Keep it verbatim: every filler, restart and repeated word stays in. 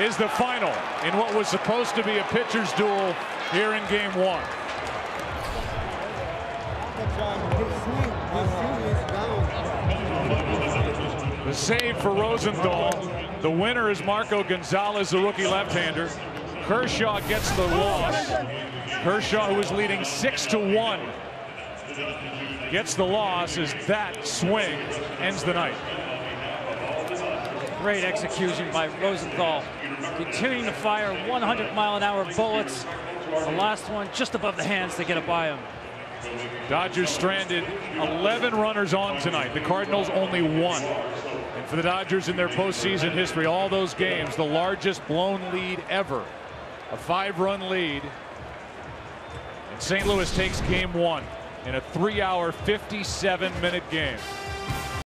is the final in what was supposed to be a pitcher's duel here in game one. The save for Rosenthal. The winner is Marco Gonzalez, the rookie left-hander. Kershaw gets the loss. Kershaw, who is leading six to one, gets the loss as that swing ends the night. Great execution by Rosenthal, continuing to fire one hundred mile an hour bullets. The last one just above the hands to get it by him. Dodgers stranded eleven runners on tonight. The Cardinals only one. And for the Dodgers in their postseason history, all those games, the largest blown lead ever. A five-run lead. And Saint Louis takes game one in a three-hour, fifty-seven-minute game.